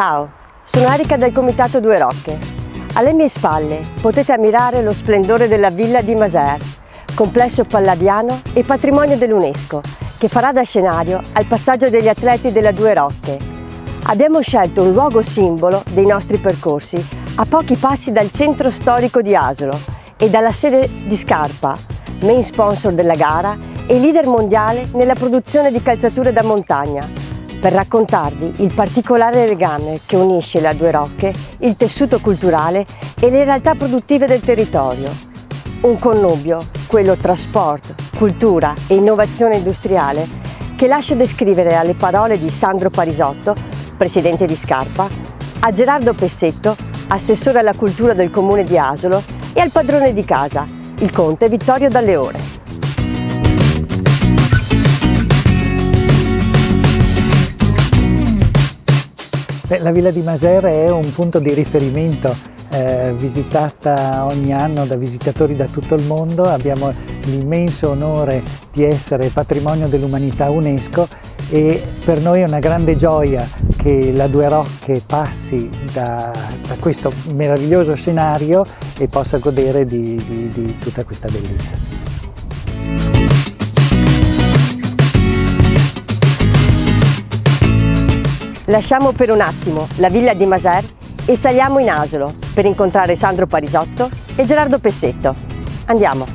Ciao, sono Erika del Comitato Due Rocche. Alle mie spalle potete ammirare lo splendore della Villa di Maser, complesso palladiano e patrimonio dell'UNESCO, che farà da scenario al passaggio degli atleti della Due Rocche. Abbiamo scelto un luogo simbolo dei nostri percorsi, a pochi passi dal centro storico di Asolo e dalla sede di Scarpa, main sponsor della gara e leader mondiale nella produzione di calzature da montagna, per raccontarvi il particolare legame che unisce la Due Rocche, il tessuto culturale e le realtà produttive del territorio. Un connubio, quello tra sport, cultura e innovazione industriale, che lascio descrivere alle parole di Sandro Parisotto, presidente di Scarpa, a Gerardo Pessetto, assessore alla cultura del comune di Asolo, e al padrone di casa, il conte Vittorio Dalle Ore. La Villa di Maser è un punto di riferimento, visitata ogni anno da visitatori da tutto il mondo. Abbiamo l'immenso onore di essere patrimonio dell'umanità UNESCO e per noi è una grande gioia che la Due Rocche passi da questo meraviglioso scenario e possa godere di tutta questa bellezza. Lasciamo per un attimo la Villa di Maser e saliamo in Asolo per incontrare Sandro Parisotto e Gerardo Pessetto. Andiamo!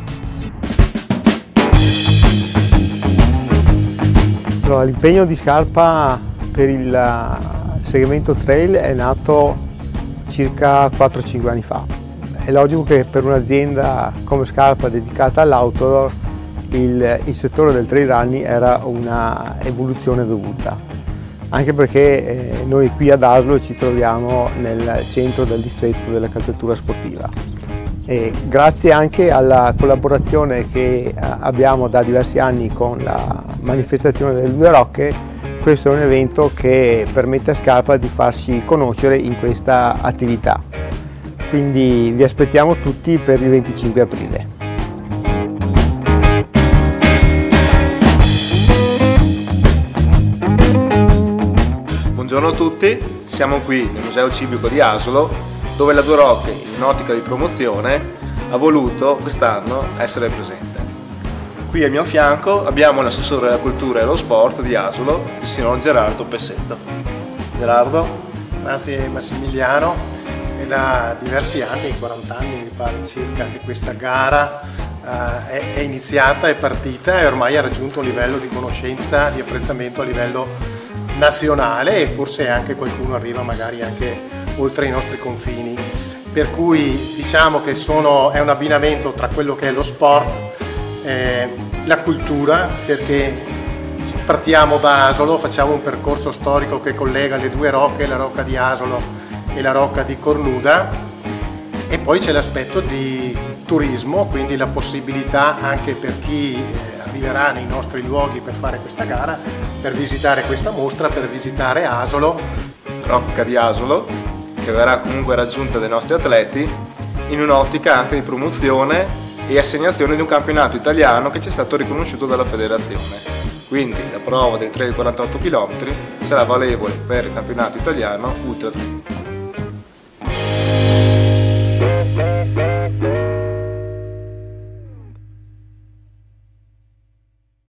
Allora, l'impegno di Scarpa per il segmento trail è nato circa 4-5 anni fa. È logico che per un'azienda come Scarpa dedicata all'outdoor il settore del trail running era una evoluzione dovuta. Anche perché noi qui ad Asolo ci troviamo nel centro del distretto della calzatura sportiva. E grazie anche alla collaborazione che abbiamo da diversi anni con la manifestazione delle Due Rocche, questo è un evento che permette a Scarpa di farsi conoscere in questa attività. Quindi vi aspettiamo tutti per il 25 aprile. Buongiorno a tutti, siamo qui nel Museo Civico di Asolo, dove la Due Rocche, in un'ottica di promozione, ha voluto quest'anno essere presente. Qui al mio fianco abbiamo l'assessore della cultura e dello sport di Asolo, il signor Gerardo Pessetto. Gerardo? Grazie Massimiliano, è da diversi anni, 40 anni mi pare circa, che questa gara è iniziata, è partita e ormai ha raggiunto un livello di conoscenza, di apprezzamento a livello nazionale e forse anche qualcuno arriva magari anche oltre i nostri confini, per cui diciamo che è un abbinamento tra quello che è lo sport, la cultura, perché partiamo da Asolo, facciamo un percorso storico che collega le Due Rocche, la Rocca di Asolo e la Rocca di Cornuda, e poi c'è l'aspetto di turismo, quindi la possibilità anche per chi arriverà nei nostri luoghi per fare questa gara, per visitare questa mostra, per visitare Asolo. Rocca di Asolo, che verrà comunque raggiunta dai nostri atleti in un'ottica anche di promozione e assegnazione di un campionato italiano che ci è stato riconosciuto dalla federazione. Quindi la prova dei 3,48 km sarà valevole per il campionato italiano UTAD.